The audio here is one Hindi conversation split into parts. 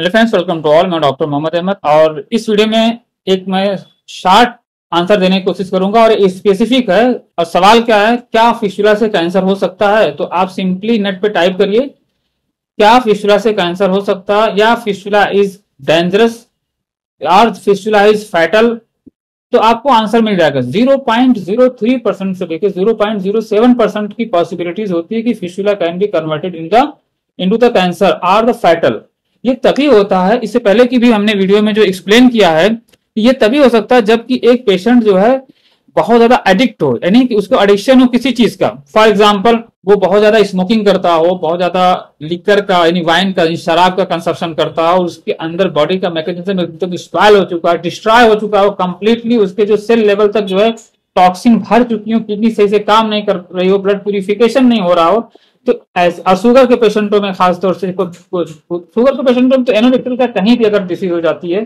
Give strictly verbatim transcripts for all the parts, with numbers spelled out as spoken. Hello friends, welcome to all. मैं डॉक्टर मोहम्मद अहमद और इस वीडियो में एक मैं शार्ट आंसर देने की कोशिश करूंगा और स्पेसिफिक है। और सवाल क्या है, क्या फिस्टुला से कैंसर हो सकता है? तो आप सिंपली नेट पे टाइप करिए क्या फिस्टुला से कैंसर हो सकता है या फिस्टुला इज डेंजरस और फिस्टुला इज फैटल, तो आपको आंसर मिल जाएगा। Zero point zero three percent से लेकर zero point zero seven percent की पॉसिबिलिटीज होती है कि fistula can be converted in the into the cancer or the fatal. ये तभी होता है, इससे पहले की भी हमने वीडियो में जो एक्सप्लेन किया है, ये तभी हो सकता है जबकि एक पेशेंट जो है बहुत ज्यादा एडिक्ट हो, यानी कि उसको एडिक्शन हो किसी चीज का। फॉर एग्जांपल वो बहुत ज्यादा स्मोकिंग करता हो, बहुत ज्यादा लिकर का यानी वाइन का शराब का कंसप्शन करता हो, उसके अंदर बॉडी का मैकेनिज्म एकदम स्पॉइल हो चुका है, डिस्ट्रॉय हो चुका है, कंप्लीटली उसके जो सेल लेवल तक जो है टॉक्सिन भर चुकी हो, किडनी सही से काम नहीं कर रही हो, ब्लड प्यूरिफिकेशन नहीं हो रहा हो, तो और शुगर के पेशेंटों में खासतौर से शुगर के पेशेंटों में तो एनोरेक्टल का कहीं भी अगर डिसीज हो जाती है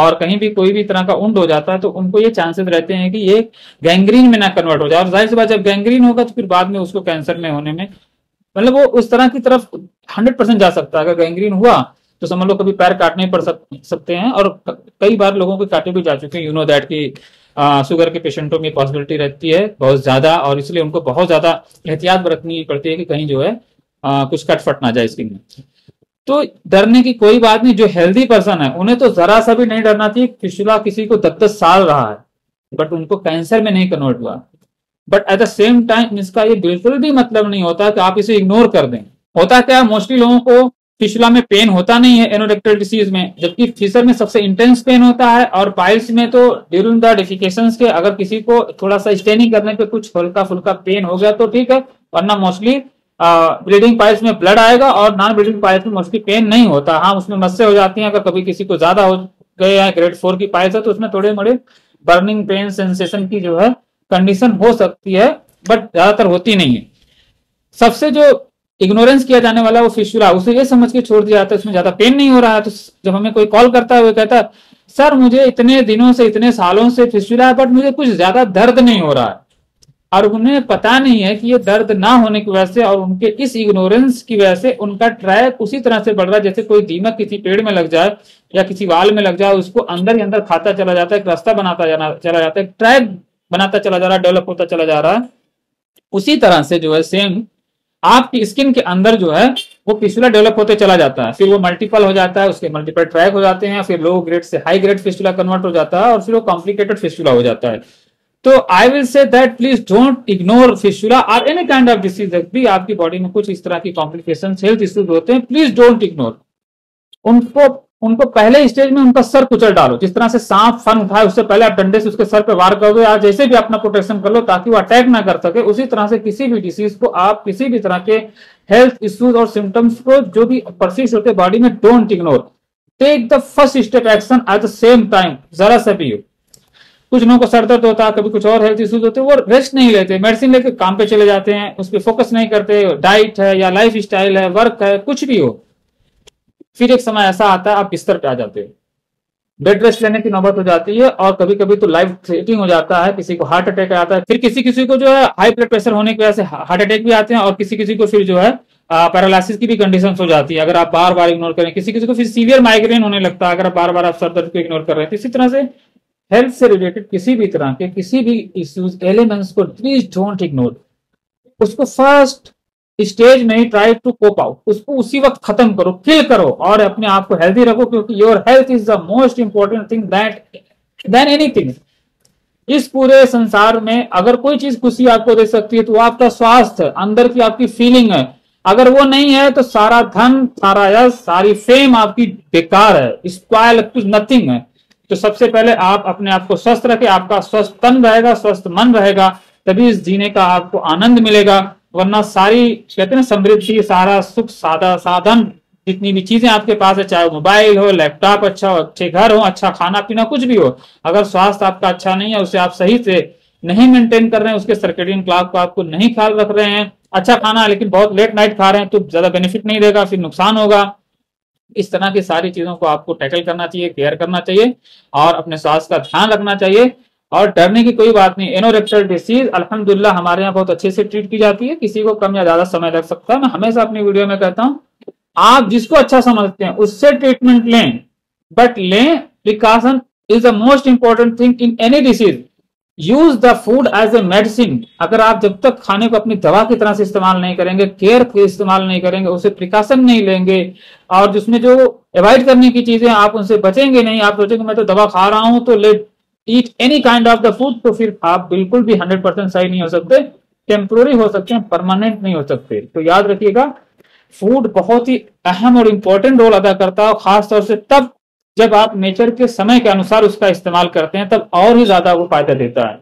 और कहीं भी कोई भी तरह का उंड हो जाता है तो उनको ये चांसेस रहते हैं कि ये गैंग्रीन में ना कन्वर्ट हो जाए। और जाहिर सी बात, जब गैंग्रीन होगा तो फिर बाद में उसको कैंसर में होने में मतलब वो उस तरह की तरफ हंड्रेड परसेंट जा सकता है। अगर गैंग्रीन हुआ तो समझ लो कभी पैर काटने पड़ सकते हैं और कई बार लोगों को काटे भी जा चुके हैं। यू नो दैट की शुगर के पेशेंटों में पॉसिबिलिटी रहती है बहुत ज्यादा और इसलिए उनको बहुत ज्यादा एहतियात बरतनी पड़ती है कि कहीं जो है आ, कुछ कट फट ना जाए स्किन में। तो डरने की कोई बात नहीं, जो हेल्दी पर्सन है उन्हें तो जरा सा भी नहीं डरना चाहिए। फिस्टुला किसी को दस दस साल रहा है बट उनको कैंसर में नहीं कन्वर्ट हुआ। But at the same time इसका ये बिल्कुल भी मतलब नहीं होता कि आप इसे इग्नोर कर दें। होता क्या, मोस्टली लोगों को फिस्टुला में पेन होता नहीं है एनोरेक्टल डिसीज में, जबकि फिशर में सबसे इंटेंस पेन होता है और पाइल्स में तो ड्यूरिंग द डेफिकेशंस के अगर किसी को थोड़ा सा स्टेनिंग करने पे कुछ हल्का फुल्का पेन हो गया तो ठीक है, वरना मोस्टली ब्लीडिंग पाइल्स में ब्लड आएगा और नॉन ब्लीडिंग पाइल्स में मोस्टली पेन नहीं होता। हाँ, उसमें मस्से हो जाती है अगर कभी किसी को ज्यादा हो गए या ग्रेड फोर की पाइल्स है तो उसमें थोड़े मोड़े बर्निंग पेन सेंसेशन की जो है कंडीशन हो सकती है बट ज्यादातर होती नहीं है। सबसे जो इग्नोरेंस किया जाने वाला वो फिस्टुला, उसे ये समझ के छोड़ दिया जाता है उसमें ज्यादा पेन नहीं हो रहा है। तो जब हमें कोई कॉल करता है वो कहता है सर मुझे इतने दिनों से इतने सालों से फिस्टुला है बट मुझे कुछ ज्यादा दर्द नहीं हो रहा है। और उन्हें पता नहीं है कि ये दर्द ना होने की वजह से और उनके इस इग्नोरेंस की वजह से उनका ट्रैक उसी तरह से बढ़ रहा है जैसे कोई दीमक किसी पेड़ में लग जाए या किसी वाल में लग जाए, उसको अंदर ही अंदर खाता चला जाता है, एक रास्ता बनाता चला जाता है, ट्रैक बनाता चला जा रहा है, डेवलप होता चला जा रहा है। उसी तरह से जो है सेम आपकी स्किन के अंदर जो है वो फिस्टुला डेवलप होते चला जाता है, फिर वो मल्टीपल हो जाता है, उसके मल्टीपल ट्रैक हो जाते हैं, फिर लो ग्रेड से हाई ग्रेड फिस्टुला कन्वर्ट हो जाता है और फिर वो कॉम्प्लिकेटेड फिस्टुला हो जाता है। तो I will say that please don't ignore fistula और एनी काइंड ऑफ डिसीज। भी आपकी बॉडी में कुछ इस तरह की कॉम्प्लिकेशन हेल्थ इश्यूज होते हैं, प्लीज डोंट इग्नोर उनको। उनको पहले स्टेज में उनका सर कुचल डालो, जिस तरह से सांप फन उठाए उससे पहले आप डंडे से उसके सर पे वार कर दो या जैसे भी अपना प्रोटेक्शन कर लो ताकि वो अटैक ना कर सके। उसी तरह से किसी भी डिसीज को आप किसी भी तरह के हेल्थ इश्यूज और सिम्टम्स को जो भी परसिस्ट होते बॉडी में, don't ignore, take the first step action at the same time. जरा सा भी कुछ लोगों को सर दर्द होता है, कभी कुछ और हेल्थ इश्यूज होते हैं, वो रेस्ट नहीं लेते, मेडिसिन लेके काम पे चले जाते हैं, उस पर फोकस नहीं करते। डाइट है या लाइफ स्टाइल है, वर्क है, कुछ भी हो, फिर एक समय ऐसा आता है आप बिस्तर पे आ जाते हो, बेड रेस्ट लेने की नौबत हो जाती है और कभी कभी तो लाइफ थ्रेटनिंग हो जाता है। किसी को हार्ट अटैक आता है, फिर किसी किसी को जो है हाई ब्लड प्रेशर होने की वजह से हार्ट अटैक भी आते हैं और किसी किसी को फिर जो है पैरालिसिस की भी कंडीशन हो जाती है अगर आप बार बार इग्नोर करें। किसी किसी को फिर सीवियर माइग्रेन होने लगता है अगर आप बार बार आप सर दर्द को इग्नोर कर रहे हैं। इसी तरह से हेल्थ से रिलेटेड किसी भी तरह के किसी भी इश्यूज एलिमेंट्स को प्लीज डोंट इग्नोर, उसको फर्स्ट स्टेज में ट्राई टू कोप आउट, उसको उसी वक्त खत्म करो, किल करो और अपने आप को हेल्दी रखो क्योंकि your health is the most important thing that then anything. इस पूरे संसार में अगर कोई चीज खुशी आपको दे सकती है तो वो आपका स्वास्थ्य है, अंदर की आपकी फीलिंग है। अगर वो नहीं है तो सारा धन, सारा यश, सारी फेम आपकी बेकार है, स्पॉइल, कुछ नथिंग है। तो सबसे पहले आप अपने आप को स्वस्थ रखें, आपका स्वस्थ तन रहेगा, स्वस्थ मन रहेगा, तभी इस जीने का आपको आनंद मिलेगा। वरना सारी कहते हैं समृद्धि, सारा सुख, सादा साधन, जितनी भी चीजें आपके पास है, चाहे मोबाइल हो, लैपटॉप अच्छा हो, अच्छे घर हो, अच्छा खाना पीना, कुछ भी हो, अगर स्वास्थ्य आपका अच्छा नहीं है, उसे आप सही से नहीं मेंटेन कर रहे हैं, उसके सर्केडियन क्लॉक को आपको नहीं ख्याल रख रहे हैं, अच्छा खाना लेकिन बहुत लेट नाइट खा रहे हैं तो ज्यादा बेनिफिट नहीं देगा, फिर नुकसान होगा। इस तरह की सारी चीजों को आपको टैकल करना चाहिए, केयर करना चाहिए और अपने स्वास्थ्य का ध्यान रखना चाहिए और डरने की कोई बात नहीं। एनोरेक्टल डिसीज अल्हम्दुलिल्लाह हमारे यहाँ बहुत अच्छे से ट्रीट की जाती है, किसी को कम या ज्यादा समय लग सकता है। मैं हमेशा अपनी वीडियो में कहता हूँ आप जिसको अच्छा समझते हैं उससे ट्रीटमेंट लें, बट लें precaution is the most important thing in any disease. Use the food as a medicine. अगर आप जब तक खाने को अपनी दवा की तरह से इस्तेमाल नहीं करेंगे, केयर के इस्तेमाल नहीं करेंगे, उसे प्रिकॉशन नहीं लेंगे और जिसमें जो अवॉइड करने की चीजें आप उनसे बचेंगे नहीं, आप सोचेंगे मैं तो दवा खा रहा हूं तो let eat any kind of the food, तो फिर आप बिल्कुल भी हंड्रेड परसेंट सही नहीं हो सकते। टेम्पोररी हो सकते हैं, परमानेंट नहीं हो सकते। तो याद रखिएगा फूड बहुत ही अहम और इम्पोर्टेंट रोल अदा करता है, खासतौर से तब जब आप नेचर के समय के अनुसार उसका इस्तेमाल करते हैं, तब और ही ज्यादा वो फायदा देता है।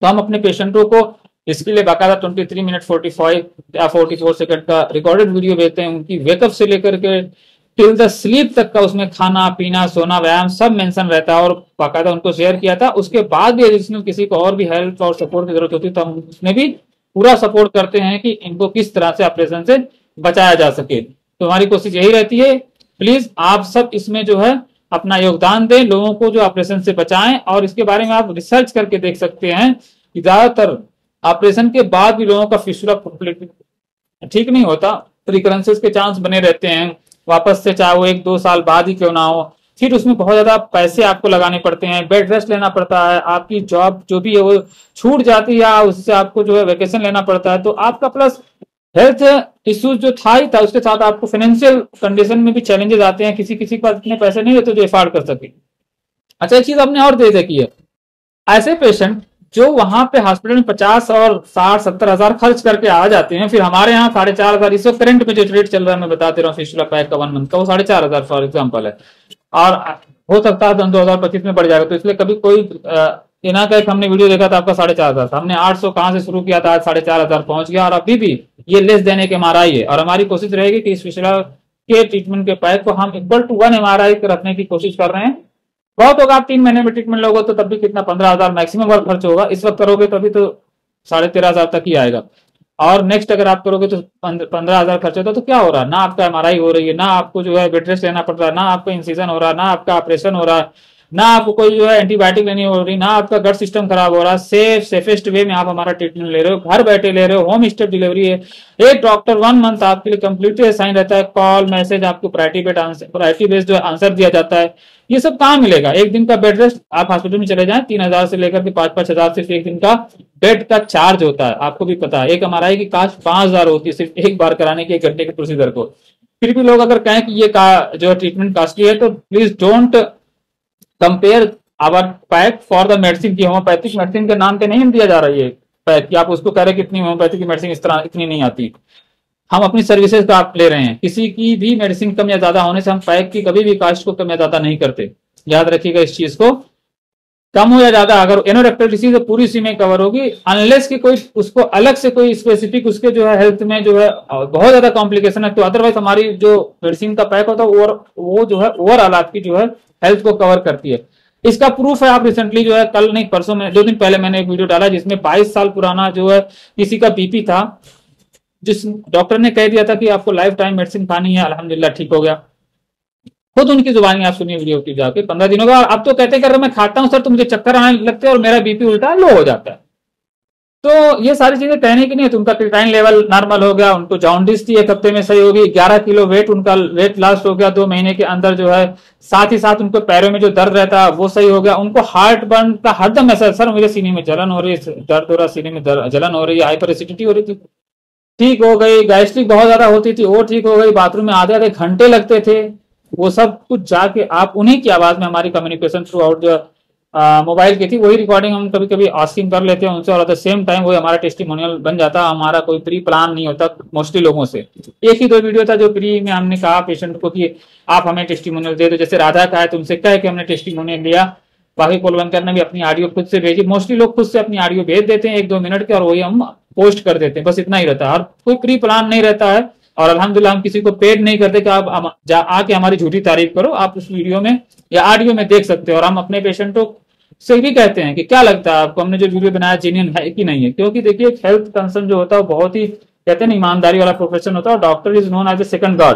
तो हम अपने पेशेंटों को इसके लिए बाकायदा तेईस मिनट पैंतालीस या चौवालीस सेकंड का रिकॉर्डेड वीडियो देते हैं। उनकी वेकअप से लेकर के टिल द स्लीप तक का उसमें खाना पीना सोना व्यायाम सब मेंशन रहता है और बाकायदा उनको शेयर किया था। उसके बाद भी एडिशनल किसी को और भी हेल्प और सपोर्ट की जरूरत होती है तो हम उसमें भी पूरा सपोर्ट करते हैं कि इनको किस तरह से ऑपरेशन से बचाया जा सके। तो हमारी कोशिश यही रहती है, प्लीज आप सब इसमें जो है अपना योगदान दें, लोगों को जो ऑपरेशन से बचाएं। और इसके बारे में आप रिसर्च करके देख सकते हैं कि ज्यादातर ऑपरेशन के बाद भी लोगों का फिस्टुला कंप्लीटली ठीक नहीं होता, रिकरेंसेस के चांस बने रहते हैं वापस से, चाहे वो एक दो साल बाद ही क्यों ना हो। फिर उसमें बहुत ज्यादा पैसे आपको लगाने पड़ते हैं, बेड रेस्ट लेना पड़ता है, आपकी जॉब जो भी है वो छूट जाती है, उससे आपको जो है वेकेशन लेना पड़ता है। तो आपका प्लस हेल्थ इश्यूज जो था ही था, उसके साथ आपको फाइनेंशियल कंडीशन में भी चैलेंजेस आते हैं। किसी किसी के पास इतने पैसे नहीं रहते जो एफर्ड कर सके। अच्छा, एक चीज आपने और दे देखी है, ऐसे पेशेंट जो वहां पे हॉस्पिटल में पचास और साठ सत्तर हजार खर्च करके आ जाते हैं, फिर हमारे यहाँ साढ़े चार हजार इस वक्त करंट में जो रेट चल रहा है मैं बताते रहा हूँ, फिस्टुला पैक का वन मंथ का वो साढ़े चार हजार फॉर एग्जाम्पल है और हो सकता है दो हजार पच्चीस में बढ़ जाएगा। तो इसलिए कभी कोई इना का एक हमने वीडियो देखा था आपका साढ़े चार हजार था, हमने आठ सौ कहाँ से शुरू किया था, आज साढ़े चार हजार पहुंच गया और अभी भी ये लेस देने के एम आर आई है। और हमारी कोशिश रहेगी कि इस फिस्टुला के ट्रीटमेंट के पैक को हम equal to one M R I रखने की कोशिश कर रहे हैं। बहुत होगा, आप तीन महीने में ट्रीटमेंट लोगे तो तब भी कितना पंद्रह हजार मैक्सिमम बार खर्च होगा, इस वक्त करोगे तभी तो साढ़े तेरह हजार तक ही आएगा और नेक्स्ट अगर आप करोगे तो पंद्रह हजार खर्च होता। तो क्या हो रहा है, ना आपका एम आर आई हो रही है, ना आपको जो है बेड रेस्ट लेना पड़ रहा है, ना आपका इंसिजन हो रहा है, ना आपका ऑपरेशन हो रहा है, ना आपको कोई जो है एंटीबायोटिक लेनी हो रही, ना आपका गट सिस्टम खराब हो रहा है। सेफ सेफेस्ट वे में आप हमारा ट्रीटमेंट ले रहे हो, घर बैठे ले रहे हो, होम स्टेप डिलीवरी है। एक डॉक्टर वन मंथ आपके लिए कम्प्लीटली असाइन रहता है, कॉल मैसेज आपको प्रायोरिटी बेड प्रायोरिटी बेस्ड जो आंसर दिया जाता है। ये सब कहाँ मिलेगा, एक दिन का बेड रेस्ट आप हॉस्पिटल में चले जाए तीन हजार से लेकर के पांच पांच हजार सिर्फ एक दिन का बेड का चार्ज होता है। आपको भी पता है एक एम आर आई की कास्ट पांच हजार होती है सिर्फ एक बार कराने की, एक घंटे के प्रोसीजर को। फिर भी लोग अगर कहें कि ये जो ट्रीटमेंट कास्टली है तो please don't compare our pack for the medicine की होम्योपैथिक मेडिसिन के नाम पे नहीं दिया जा रही है पैक कि आप उसको कह रहे हैं कितनी होम्योपैथिक मेडिसिन इस तरह इतनी नहीं आती। हम अपनी सर्विसेज का आप ले रहे हैं, किसी की भी मेडिसिन कम या ज्यादा होने से हम पैक की कभी भी कास्ट को कम या ज्यादा नहीं करते। याद रखिएगा इस चीज को, कम हो या ज्यादा अगर एनोरेक्टल डिसीज है पूरी उसी में कवर होगी, अनलेस कि कोई उसको अलग से कोई स्पेसिफिक उसके जो है हेल्थ में जो है बहुत ज्यादा कॉम्प्लिकेशन है तो अदरवाइज हमारी जो मेडिसिन का पैक होता है वो जो है ओवरऑल आपकी जो है हेल्थ को कवर करती है। इसका प्रूफ है, आप रिसेंटली जो है कल नहीं परसों में दो दिन पहले मैंने एक वीडियो डाला जिसमें बाईस साल पुराना जो है किसी का बीपी था, जिस डॉक्टर ने कह दिया था कि आपको लाइफ टाइम मेडिसिन खानी है, अल्हम्दुलिल्लाह ठीक हो गया। खुद उनकी जुबानी आप सुनिए वीडियो की जाके पंद्रह दिनों का। अब तो कहते हैं मैं खाता हूँ सर तो मुझे चक्कर आने लगते हैं और मेरा बीपी उल्टा लो हो जाता है। तो ये सारी चीजें कहने की नहीं है, तो उनका क्रिएटिनिन लेवल नॉर्मल हो गया, उनको जॉन्डिस थी एक हफ्ते में सही होगी, ग्यारह किलो वेट उनका वेट लॉस हो गया दो महीने के अंदर जो है, साथ ही साथ उनको पैरों में जो दर्द रहता है वो सही हो गया। उनको हार्ट बर्न का हरदम ऐसा सर मुझे सीने में जलन हो रही है, दर्द हो रहा है, सीने में जलन हो रही है, हाइपर एसिडिटी हो रही थी ठीक हो गई, गैस्ट्रिक बहुत ज्यादा होती थी वो ठीक हो गई, बाथरूम में आधे आधे घंटे लगते थे, वो सब कुछ जाके आप उन्हीं की आवाज में हमारी कम्युनिकेशन थ्रू आउट जो मोबाइल की थी वही रिकॉर्डिंग हम कभी कभी आस्किंग कर लेते हैं उनसे और एट द सेम टाइम वही हमारा टेस्टिमोनियल बन जाता। हमारा कोई प्री प्लान नहीं होता मोस्टली लोगों से, एक ही दो वीडियो था जो प्री में हमने कहा पेशेंट को कि आप हमें टेस्टिमोनियल दे दो, जैसे राधा का है तुमसे कह के हमने टेस्टिमोनियल लिया। बाकी कोलवंकर ने भी अपनी ऑडियो खुद से भेजी, मोस्टली लोग खुद से अपनी ऑडियो भेज देते हैं एक दो मिनट के और वही हम पोस्ट कर देते हैं, बस इतना ही रहता है और कोई प्री प्लान नहीं रहता है। और अल्हम्दुलिल्लाह हम किसी को पेड नहीं करते कि आप आके हमारी झूठी तारीफ करो, आप उस वीडियो में या ऑडियो में देख सकते हो। और हम अपने पेशेंटों से भी कहते हैं कि क्या लगता है आपको हमने जो वीडियो बनाया जेन्युइन है कि नहीं है, क्योंकि देखिए हेल्थ कंसर्न जो होता है बहुत ही कहते हैं ईमानदारी वाला प्रोफेशन होता है, doctor is known as a second God.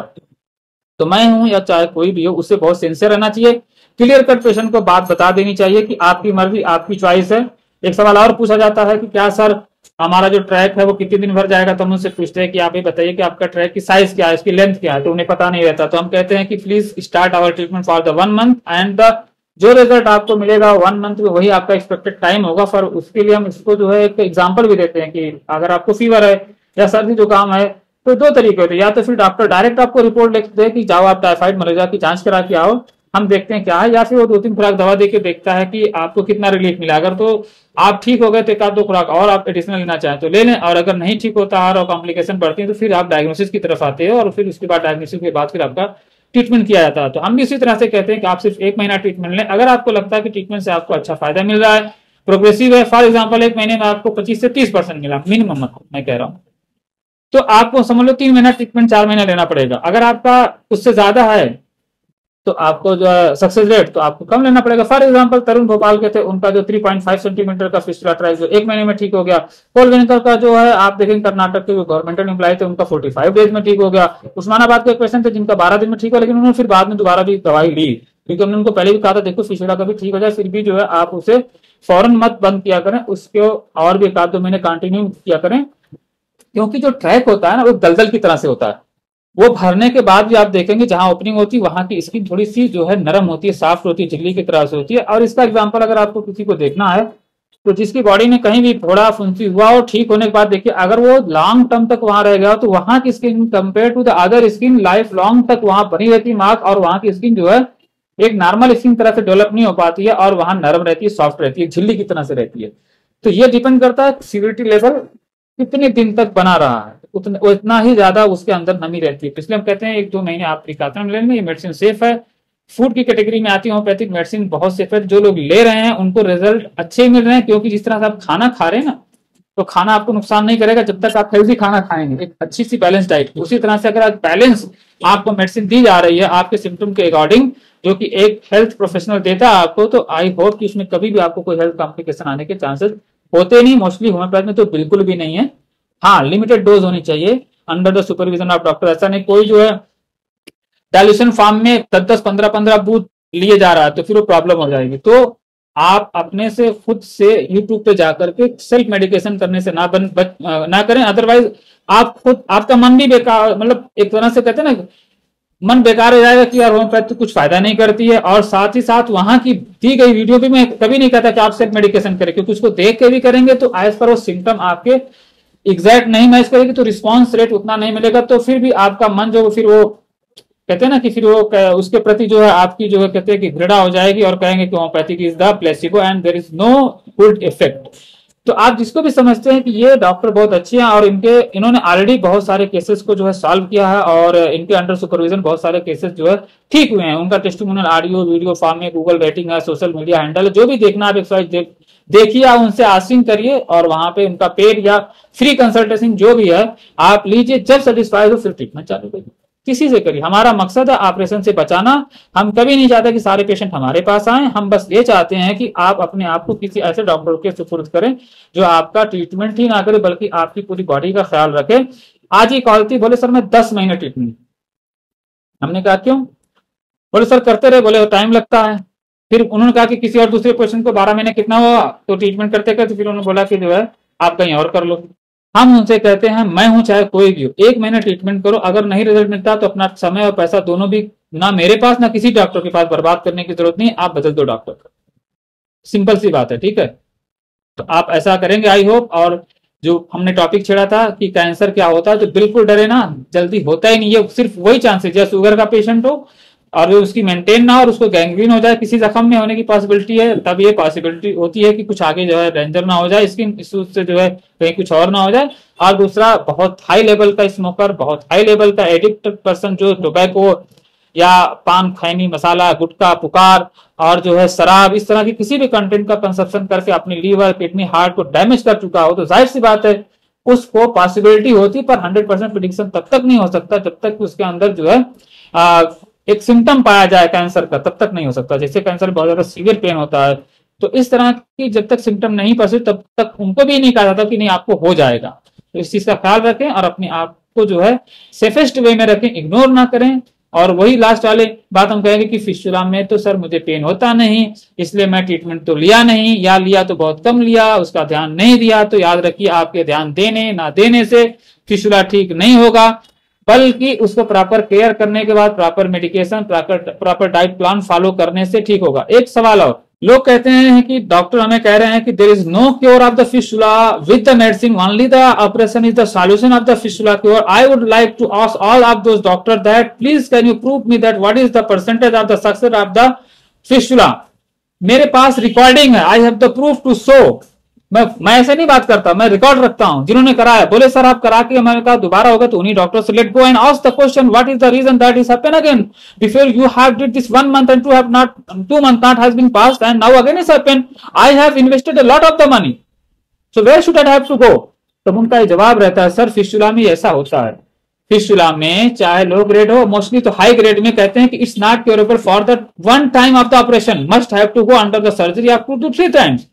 तो मैं हूं या चाहे कोई भी हो, उससे बहुत सिंसियर रहना चाहिए, क्लियर कट पेशेंट को बात बता देनी चाहिए कि आपकी मर्जी आपकी च्वाइस है। एक सवाल और पूछा जाता है कि क्या सर हमारा जो ट्रैक है वो कितने दिन भर जाएगा, तो हम उनसे पूछते हैं कि आप ये बताइए कि आपका ट्रैक की साइज क्या है, इसकी लेंथ क्या है, तो उन्हें पता नहीं रहता। तो हम कहते हैं कि please start our treatment for the one month and the जो रिजल्ट आपको मिलेगा वन मंथ में वही आपका एक्सपेक्टेड टाइम होगा फॉर। उसके लिए हम इसको जो है एक एग्जाम्पल भी देते हैं कि अगर आपको फीवर है या सर्दी जुकाम है तो दो तरीके होते हैं, या तो फिर डॉक्टर डायरेक्ट आपको रिपोर्ट लिख दे कि जाओ आप टाइफाइड मलेरिया की जांच करा के आओ, हम देखते हैं क्या है, या फिर वो दो तीन खुराक दवा देके देखता है कि आपको कितना रिलीफ मिला। अगर तो आप ठीक हो गए तो एक आध दो खुराक और आप एडिशनल लेना चाहें तो ले लें, और अगर नहीं ठीक होता है और कॉम्प्लिकेशन बढ़ती है तो फिर आप डायग्नोसिस की तरफ आते हो, और फिर उसके बाद डायग्नोसिस के बाद फिर आपका ट्रीटमेंट किया जाता है। तो हम भी इसी तरह से कहते हैं कि आप सिर्फ एक महीना ट्रीटमेंट लें, अगर आपको लगता है कि ट्रीटमेंट से आपको अच्छा फायदा मिल रहा है, प्रोग्रेसिव है, फॉर एग्जाम्पल एक महीने में आपको पच्चीस से तीस परसेंट मिला मिनिमम, मैं कह रहा हूँ, तो आपको समझ लो तीन महीना ट्रीटमेंट चार महीना लेना पड़ेगा। अगर आपका उससे ज्यादा है तो आपको जो सक्सेस रेट तो आपको कम लेना पड़ेगा। फॉर एग्जांपल तरुण भोपाल के थे, उनका जो तीन पॉइंट पाँच सेंटीमीटर का फिस्टुला ट्रैक जो एक महीने में ठीक हो गया। कोलवेनकर का जो है आप देखेंगे कर्नाटक के जो गवर्नमेंटल एम्प्लॉय थे उनका पैंतालीस डेज में ठीक हो गया। उस्मानाबाद के एक पेशेंट थे जिनका बारह दिन में ठीक हुआ, लेकिन उन्होंने फिर बाद में दोबारा भी दवाई ली, क्योंकि हमने उनको पहले भी कहा था देखो फिस्टुला का भी ठीक हो जाए, फिर भी जो है आप उसे फौरन मत बंद किया करें, उसको और भी एक आध दो महीने कंटिन्यू किया करें, क्योंकि जो ट्रैक होता है ना वो दलदल की तरह से होता है, वो भरने के बाद भी आप देखेंगे जहां ओपनिंग होती है वहां की स्किन थोड़ी सी जो है नरम होती है, सॉफ्ट होती है, झिल्ली की तरह से होती है। और इसका एग्जांपल अगर आपको किसी को देखना है तो जिसकी बॉडी में कहीं भी थोड़ा फुंसी हुआ और ठीक होने के बाद देखिए, अगर वो लॉन्ग टर्म तक वहां रह गया तो वहां की skin compare to the other skin life long तक वहां बनी रहती मार्क, और वहां की स्किन जो है एक नॉर्मल स्किन तरह से डेवलप नहीं हो पाती है, और वहां नरम रहती है, सॉफ्ट रहती है, झिल्ली की तरह से रहती है। तो ये डिपेंड करता है सीवियरिटी लेवल कितने दिन तक बना रहा है, उतन, उतना ही ज्यादा उसके अंदर नमी रहती है। इसलिए हम कहते हैं एक दो महीने आप प्रिकॉशन ले लें, ये मेडिसिन सेफ है, फूड की कैटेगरी में आती है होम्योपैथिक मेडिसिन, बहुत सेफ है। जो लोग ले रहे हैं उनको रिजल्ट अच्छे मिल रहे हैं, क्योंकि जिस तरह से आप खाना खा रहे हैं ना तो खाना आपको नुकसान नहीं करेगा जब तक आप हेल्दी खाना खाएंगे, एक अच्छी सी बैलेंस डाइट। उसी तरह से अगर बैलेंस आपको मेडिसिन दी जा रही है आपके सिम्टम के अकॉर्डिंग, जो कि एक हेल्थ प्रोफेशनल देता है आपको, तो आई होप कि उसमें कभी भी आपको कोई हेल्थ कॉम्प्लिकेशन आने के चांसेस होते नहीं, मोस्टली होम्योपैथ में तो बिल्कुल भी नहीं है। हाँ, लिमिटेड डोज होनी चाहिए under the supervision of doctor, ऐसा नहीं कोई जो है डाइल्यूशन फॉर्म में दस दस पंद्रह पंद्रह बूथ लिए जा रहा है तो फिर वो प्रॉब्लम हो जाएगी। तो आप अपने से खुद से यूट्यूब पे जाकर के सेल्फ मेडिकेशन करने से ना बन बच, ना करें, अदरवाइज आप खुद आपका मन भी बेकार, मतलब एक तरह से कहते हैं ना मन बेकार हो जाएगा कि यार होम्योपैथ तो कुछ फायदा नहीं करती है। और साथ ही साथ वहां की दी गई वीडियो भी मैं कभी नहीं कहता कि आप सेल्फ मेडिकेशन करें, क्योंकि उसको देख के भी करेंगे तो एज पर वो सिम्टम आपके एग्जैक्ट नहीं मैच करेगी तो रिस्पॉन्स रेट उतना नहीं मिलेगा, तो फिर भी आपका मन जो फिर वो कहते हैं ना कि फिर वो उसके प्रति जो है आपकी जो है कहते हैं कि घृणा हो जाएगी और कहेंगे कि homeopathic is the placebo and there is no good effect. तो आप जिसको भी समझते हैं कि ये डॉक्टर बहुत अच्छे हैं और इनके इन्होंने ऑलरेडी बहुत सारे केसेस को जो है सॉल्व किया है और इनके अंडर सुपरविजन बहुत सारे केसेस जो है ठीक हुए हैं, उनका टेस्टिमोनियल ऑडियो वीडियो फॉर्म में गूगल रेटिंग है, सोशल मीडिया हैंडल है, जो भी देखना आप एक्सरसाइज देख देखिए, आप उनसे आसिंग करिए और वहां पे उनका पेड या फ्री कंसल्टेशन जो भी है आप लीजिए। जब सेटिस्फाइड हो फिर ट्रीटमेंट चालू करिए, किसी से करिए। हमारा मकसद है ऑपरेशन से बचाना, हम कभी नहीं चाहते कि सारे पेशेंट हमारे पास आए, हम बस ये चाहते हैं कि आप अपने आप को किसी ऐसे डॉक्टर के सुपुर्द करें जो आपका ट्रीटमेंट ही ना करे बल्कि आपकी पूरी बॉडी का ख्याल रखे। आज ये कॉल थी, बोले सर मैं दस महीने ट्रीटमेंट, हमने कहा क्यों, बोले सर करते रहे, बोले टाइम लगता है। फिर उन्होंने कहा कि किसी और दूसरे पेशेंट को बारह महीने कितना हुआ, तो ट्रीटमेंट करते करते फिर उन्होंने बोला कि जो है आप कहीं और कर लो। हम उनसे कहते हैं मैं हूं चाहे कोई भी हो, एक महीने ट्रीटमेंट करो, अगर नहीं रिजल्ट मिलता तो अपना समय और पैसा दोनों भी ना मेरे पास ना किसी डॉक्टर के पास बर्बाद करने की जरूरत नहीं, आप बदल दो डॉक्टर, सिंपल सी बात है। ठीक है, तो आप ऐसा करेंगे आई होप। और जो हमने टॉपिक छेड़ा था कि कैंसर क्या होता है, तो बिल्कुल डरे ना, जल्दी होता ही नहीं है, सिर्फ वही चांसेस या शुगर का पेशेंट हो और उसकी मेंटेन ना और उसको गैंग्रीन हो जाए, किसी जख्म में होने की पॉसिबिलिटी है, तब ये पॉसिबिलिटी होती है कि कुछ आगे जो है डेंजर ना हो जाए, स्किन इश्यूज से जो है कहीं कुछ और ना हो जाए। और दूसरा बहुत हाई लेवल का स्मोकर, बहुत हाई लेवल का एडिक्ट पर्सन जो टोबैको या पान खैनी मसाला गुटखा पुकार और जो है शराब इस तरह की किसी भी कंटेंट का कंसप्शन करके अपनी लीवर किडनी हार्ट को डैमेज कर चुका हो, तो जाहिर सी बात है उसको पॉसिबिलिटी होती, पर हंड्रेड परसेंट प्रेडिक्शन तब तक नहीं हो सकता जब तक उसके अंदर जो है आ, एक सिम्टम पाया जाए कैंसर का, तब तक नहीं हो सकता। जैसे कैंसर बहुत ज्यादा सीवियर पेन होता है, तो इस तरह की जब तक सिम्टम नहीं पहुंचे तब तक उनको भी नहीं कहा जाता कि नहीं आपको हो जाएगा। तो इस चीज का ख्याल रखें और अपने आप को जो है सेफेस्ट वे में रखें, इग्नोर ना करें। और वही लास्ट वाले बात हम कहेंगे कि फिस्टुला में तो सर मुझे पेन होता नहीं, इसलिए मैं ट्रीटमेंट तो लिया नहीं, या लिया तो बहुत कम लिया, उसका ध्यान नहीं दिया। तो याद रखिए, आपके ध्यान देने ना देने से फिस्टुला ठीक नहीं होगा, बल्कि उसको प्रॉपर केयर करने के बाद, proper medication, proper proper diet plan follow करने से ठीक होगा। एक सवाल और, लोग कहते हैं कि डॉक्टर हमें कह रहे हैं कि there is no cure of the fistula with the medicine, only the operation is the solution of the fistula cure. I would like to ask all of those doctor that please can you prove me that what is the percentage of the success of the fistula. मेरे पास रिकॉर्डिंग है, I have the proof to show. मैं मैं ऐसे नहीं बात करता, मैं रिकॉर्ड रखता हूं। जिन्होंने कराया बोले सर आप करा के हमारे पास दोबारा होगा तो उन्हीं डॉक्टर से let go and ask the question what is the reason that is happen again. Before you have did this one month and to have not two month not has been passed and now again is happen. I have invested a lot of the money, so where should I have to go. तो उनका जवाब रहता है सर फिस्टुला में ऐसा होता है, फिस्टुला में चाहे लो ग्रेड हो, मोस्टली तो हाई ग्रेड में कहते हैं कि it's not curable for the one time of the operation, must have to go under the surgery up to three times.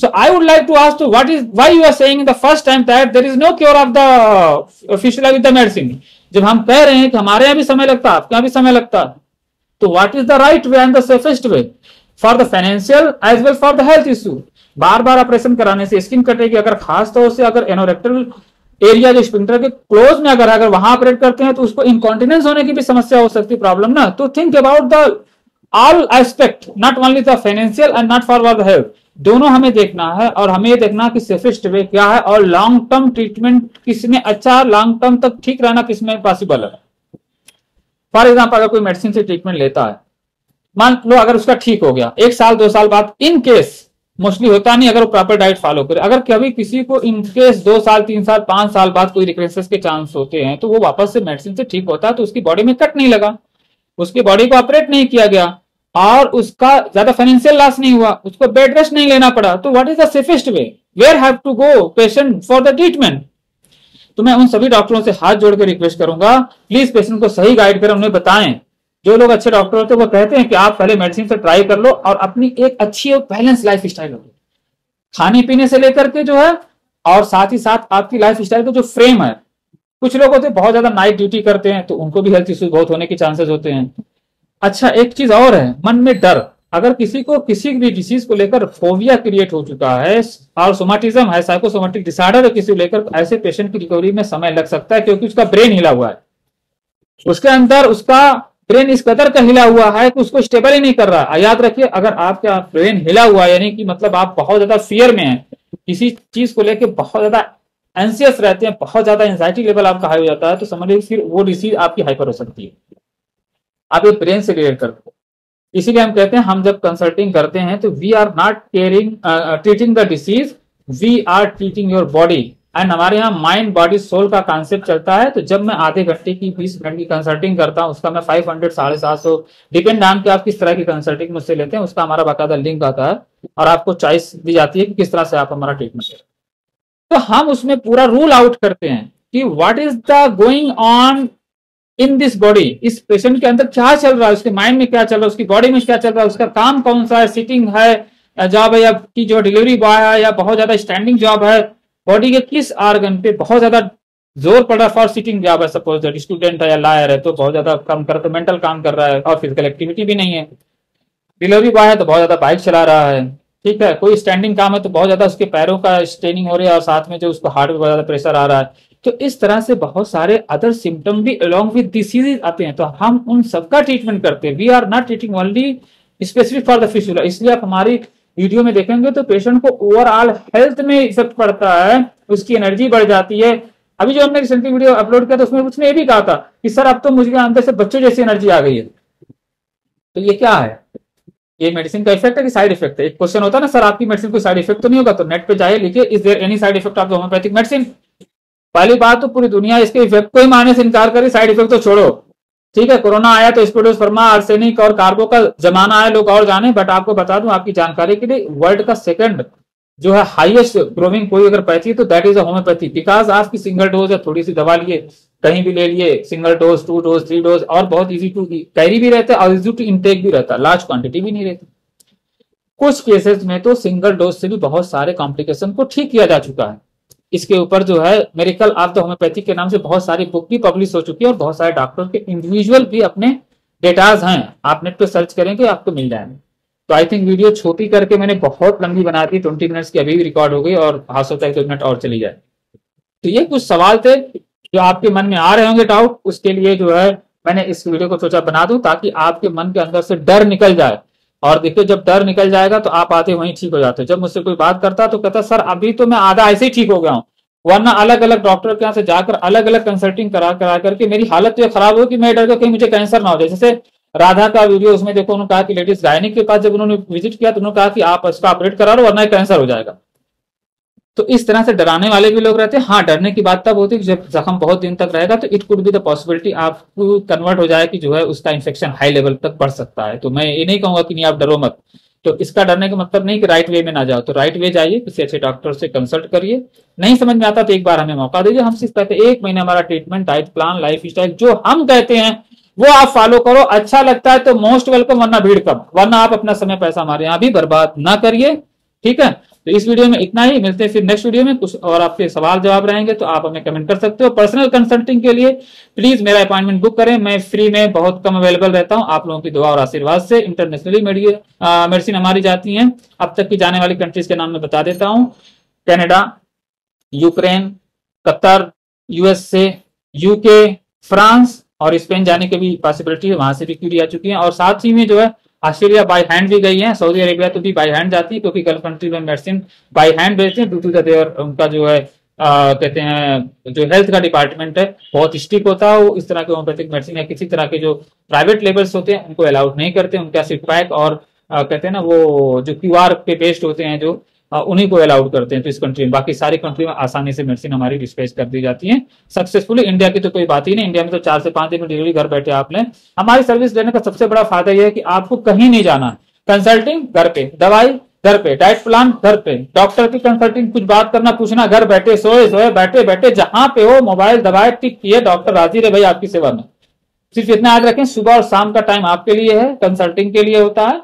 So I would like to ask you, what is why you are saying the first time that there is no cure of the fistula with the medicine? जब हम कह रहे हैं कि हमारे यहाँ भी समय लगता, आपके यहाँ भी समय लगता, तो what is the right way and the safest way for the financial as well for the health issue? बार बार ऑपरेशन कराने से स्किन कटेगी। अगर खास तौर से अगर एनोरेक्टल एरिया जो स्पिंक्टर के क्लोज में अगर अगर वहां ऑपरेट करते हैं तो उसको इनकॉन्टिनेंस होने की भी समस्या हो सकती, प्रॉब्लम ना। तो think about the all aspect, not only the financial and not for the health. दोनों हमें देखना है और हमें ये देखना कि सेफेस्ट वे क्या है और लॉन्ग टर्म ट्रीटमेंट किसमें अच्छा, लॉन्ग टर्म तक ठीक रहना किसमें पॉसिबल है। फॉर एग्जाम्पल, अगर कोई मेडिसिन से ट्रीटमेंट लेता है, मान लो अगर उसका ठीक हो गया एक साल दो साल बाद, इन केस मोस्टली होता नहीं अगर वो प्रॉपर डाइट फॉलो करे, अगर कभी किसी को इन केस दो साल तीन साल पांच साल बाद कोई रिक्रेसेस के चांस होते हैं तो वो वापस से मेडिसिन से ठीक होता है, तो उसकी बॉडी में कट नहीं लगा, उसकी बॉडी को ऑपरेट नहीं किया गया और उसका ज्यादा फाइनेंशियल लॉस नहीं हुआ, उसको बेड रेस्ट नहीं लेना पड़ा। तो what is the safest way, where have to go patient for the treatment. तो मैं उन सभी डॉक्टरों से हाथ जोड़ के रिक्वेस्ट करूंगा, प्लीज पेशेंट को सही गाइड करें, उन्हें बताएं। जो लोग अच्छे डॉक्टर होते हैं वो कहते हैं कि आप पहले मेडिसिन से ट्राई कर लो और अपनी एक अच्छी और बैलेंस लाइफ स्टाइल हो, खाने पीने से लेकर के जो है, और साथ ही साथ आपकी लाइफ स्टाइल का जो फ्रेम है। कुछ लोग होते हैं बहुत ज्यादा नाइट ड्यूटी करते हैं तो उनको भी हेल्थ इश्यूज बहुत होने के चांसेस होते हैं। अच्छा, एक चीज और है, मन में डर। अगर किसी को किसी भी डिसीज को लेकर फोबिया क्रिएट हो चुका है और सोमाटिज्म है, साइकोसोमेटिक डिसऑर्डर है किसी को लेकर, ऐसे पेशेंट की रिकवरी में समय लग सकता है क्योंकि उसका ब्रेन हिला हुआ है, उसके अंदर उसका ब्रेन इस कदर का हिला हुआ है कि उसको स्टेबल ही नहीं कर रहा। याद रखिए, अगर आपका ब्रेन हिला हुआ है यानी कि मतलब आप बहुत ज्यादा फियर में है, किसी चीज को लेकर बहुत ज्यादा एंशियस रहते हैं, बहुत ज्यादा एंजाइटी लेवल आपका हाई हो जाता है, तो समझ लीजिए फिर वो डिसीज आपकी हाइपर हो सकती है, आप एक ब्रेन से रिलेट करते हो। इसीलिए हम कहते हैं, हम जब कंसल्टिंग करते हैं तो we are not caring treating the disease, we are treating your body. And हमारे यहाँ माइंड बॉडी सोल का कॉन्सेप्ट चलता है। तो जब मैं आधे घंटे की बीस मिनट की कंसल्टिंग करता हूँ, उसका मैं फाइव हंड्रेड साढ़े सात सौ डिपेंड ऑन कि आप किस तरह की कंसल्टिंग मुझसे लेते हैं, उसका हमारा बाकायदा लिंक आता है और आपको चॉइस दी जाती है कि किस तरह से आप हमारा ट्रीटमेंट करें। तो हम उसमें पूरा रूल आउट करते हैं कि what is the going on in this body, इस पेशेंट के अंदर क्या चल रहा है, उसके माइंड में क्या चल रहा है, उसकी बॉडी में क्या चल रहा है, उसका काम कौन सा है, सिटिंग है जॉब है या की जो डिलीवरी बॉय है या बहुत ज्यादा स्टैंडिंग जॉब है, बॉडी के किस आर्गन पे बहुत ज्यादा जोर पड़ रहा है। फॉर सिटिंग जॉब है, सपोज दैट स्टूडेंट है या लायर है तो बहुत ज्यादा काम कर रहा है, मेंटल काम कर रहा है और फिजिकल एक्टिविटी भी नहीं है। डिलीवरी बॉय है तो बहुत ज्यादा बाइक चला रहा है, ठीक है। कोई स्टैंडिंग काम है तो बहुत ज्यादा उसके पैरों का स्ट्रेनिंग हो रही है और साथ में जो उसको हार्ट में बहुत ज्यादा प्रेशर आ रहा है। तो इस तरह से बहुत सारे अदर सिम्टम भी अलॉन्ग विद डिसीजेज आते हैं, तो हम उन सबका ट्रीटमेंट करते हैं। We are not treating only specific for the fistula. इसलिए आप हमारी वीडियो में देखेंगे तो पेशेंट को ओवरऑल हेल्थ में इफेक्ट पड़ता है, उसकी एनर्जी बढ़ जाती है। अभी जो हमने रिसेंटली वीडियो अपलोड किया था उसमें उसने ये भी कहा था कि सर अब तो मुझे अंदर से बच्चों जैसी एनर्जी आ गई है। तो ये क्या है, ये मेडिसिन का इफेक्ट है कि साइड इफेक्ट है? एक क्वेश्चन होता है ना, सर आपकी मेडिसिन कोई साइड इफेक्ट तो नहीं होगा? तो नेट पे जाइए, लिखिए is there any side effect of the homeopathic medicine. पहली बात तो पूरी दुनिया इसके इफेक्ट को ही मानने से इनकार करी, साइड इफेक्ट तो छोड़ो, ठीक है। कोरोना आया तो स्पिडोस्पर्मा, आर्सेनिक और कार्बो का जमाना है, लोग और जाने। बट आपको बता दूं आपकी जानकारी के लिए, वर्ल्ड का सेकंड जो है हाईएस्ट ग्रोविंग कोई अगर पैथी तो that is a homeopathy, because आपकी सिंगल डोज है, थोड़ी सी दवा लिए कहीं भी ले लिए, single dose two dose three dose, और बहुत इजी टू कैरी भी रहता है और इजी टू इनटेक भी रहता है, लार्ज क्वांटिटी भी नहीं रहती। कुछ केसेस में तो सिंगल डोज से भी बहुत सारे कॉम्प्लिकेशन को ठीक किया जा चुका है। इसके ऊपर जो है मेरिकल ऑफ द होम्योपैथी के नाम से बहुत सारी बुक भी पब्लिश हो चुकी है और बहुत सारे डॉक्टर्स के इंडिविजुअल भी अपने डेटाज हैं, आप नेट पे सर्च करेंगे आपको मिल जाएंगे। तो आई थिंक वीडियो छोटी करके मैंने बहुत लंबी बना दी, ट्वेंटी मिनट्स की अभी भी रिकॉर्ड हो गई और हाथ सोता है दो मिनट और चली जाए। तो ये कुछ सवाल थे जो आपके मन में आ रहे होंगे डाउट, उसके लिए जो है मैंने इस वीडियो को सोचा बना दूं ताकि आपके मन के अंदर से डर निकल जाए। और देखिए जब डर निकल जाएगा तो आप आते वहीं ठीक हो जाते हो। जब मुझसे कोई बात करता तो कहता सर अभी तो मैं आधा ऐसे ही ठीक हो गया हूँ, वरना अलग अलग डॉक्टर के यहाँ से जाकर अलग अलग कंसल्टिंग करा करा करके मेरी हालत तो खराब हो कि मैं डर गया कहीं मुझे कैंसर ना हो जाए। जैसे राधा का वीडियो उसमें देखो उन्होंने कहा कि लेडीज गायनिक के पास जब उन्होंने विजिट किया तो उन्होंने कहा कि आप इसका ऑपरेट करा लो वरना कैंसर हो जाएगा। तो इस तरह से डराने वाले भी लोग रहते हैं। हाँ, डरने की बात तब होती है जब जख्म बहुत दिन तक रहेगा तो it could be the possibility आप कन्वर्ट हो जाए कि जो है उसका इन्फेक्शन हाई लेवल तक बढ़ सकता है। तो मैं ये नहीं कहूंगा कि नहीं आप डरो मत, तो इसका डरने का मतलब नहीं कि राइट वे में ना जाओ। तो राइट वे जाइए, किसी अच्छे डॉक्टर से कंसल्ट करिए। नहीं समझ में आता तो एक बार हमें मौका दीजिए, हमसे एक महीने हमारा treatment, diet plan, life style जो हम कहते हैं वो आप फॉलो करो। अच्छा लगता है तो मोस्ट वेलकम, वरना भीड़ कम, वरना आप अपना समय पैसा हमारे यहाँ भी बर्बाद ना करिए। ठीक है, तो इस वीडियो में इतना ही, मिलते हैं फिर नेक्स्ट वीडियो में। कुछ और आपके सवाल जवाब रहेंगे तो आप हमें कमेंट कर सकते हो। पर्सनल कंसल्टिंग के लिए प्लीज मेरा अपॉइंटमेंट बुक करें, मैं फ्री में बहुत कम अवेलेबल रहता हूँ। आप लोगों की दुआ और आशीर्वाद से इंटरनेशनली मेडिसिन हमारी जाती है। अब तक की जाने वाली कंट्रीज के नाम में बता देता हूँ, Canada, Ukraine, Qatar, USA, UK, France और स्पेन जाने की भी पॉसिबिलिटी है, वहां से भी क्यूरी आ चुकी है। और साथ ही में जो है ऑस्ट्रेलिया बाय हैंड भी गई है, सऊदी अरेबिया तो भी बाय हैंड जाती है क्योंकि गल्फ कंट्री में मेडिसिन बाय हैंड भेजते हैं ड्यू टू देयर उनका जो है आ, कहते हैं जो हेल्थ का डिपार्टमेंट है बहुत स्ट्रिक्ट होता है, वो इस तरह के होम्योपैथिक मेडिसिन या किसी तरह के जो प्राइवेट लेबल्स होते हैं उनको अलाउड नहीं करते। उनका सिर्फ पैक और आ, कहते हैं ना वो जो क्यू आर पे पेस्ट होते हैं जो उन्हीं को अलाउड करते हैं। तो इस कंट्री में, बाकी सारी कंट्री में आसानी से मेडिसिन हमारी डिस्पैच कर दी जाती है सक्सेसफुली। इंडिया की तो कोई बात ही नहीं, इंडिया में तो चार से पांच दिन में डिलीवरी घर बैठे आप लें। हमारी सर्विस लेने का सबसे बड़ा फायदा यह है कि आपको कहीं नहीं जाना, कंसल्टिंग घर पे, दवाई घर पे, डाइट प्लान घर पे, डॉक्टर की कंसल्टिंग कुछ बात करना पूछना घर बैठे, सोए सोए बैठे बैठे जहां पे हो मोबाइल दवाई टिक किए डॉक्टर राजी रहे भाई आपकी सेवा में। सिर्फ इतना याद रखें, सुबह और शाम का टाइम आपके लिए है, कंसल्टिंग के लिए होता है,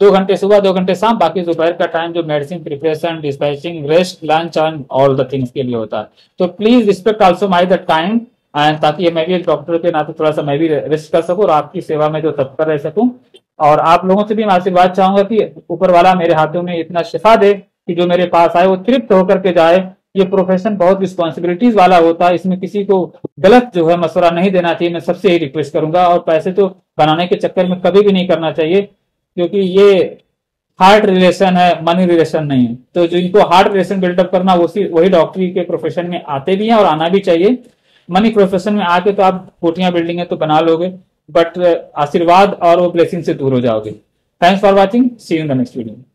दो घंटे सुबह दो घंटे शाम, बाकी दोपहर का टाइम जो medicine preparation, dispatching, rest, lunch and all the things के लिए होता है। तो please respect also my the time and ताकि मैं भी डॉक्टर के नाते थोड़ा सा मैं भी रेस्ट कर सकूं और आपकी सेवा में जो तत्पर रह सकूं। और आप लोगों से भी मैं आशीर्वाद चाहूंगा कि ऊपर वाला मेरे हाथों में इतना शिफा दे कि जो मेरे पास आए वो तृप्त होकर के जाए। ये प्रोफेशन बहुत रिस्पॉन्सिबिलिटीज वाला होता है, इसमें किसी को गलत जो है मशवरा नहीं देना चाहिए, मैं सबसे यही रिक्वेस्ट करूंगा। और पैसे तो बनाने के चक्कर में कभी भी नहीं करना चाहिए क्योंकि ये हार्ट रिलेशन है, मनी रिलेशन नहीं है। तो जो इनको हार्ट रिलेशन बिल्डअप करना उसी वही डॉक्टरी के प्रोफेशन में आते भी हैं और आना भी चाहिए। मनी प्रोफेशन में आके तो आप कोटियां बिल्डिंगें तो बना लोगे बट आशीर्वाद और वो ब्लेसिंग से दूर हो जाओगे। Thanks for watching, see you in the next video.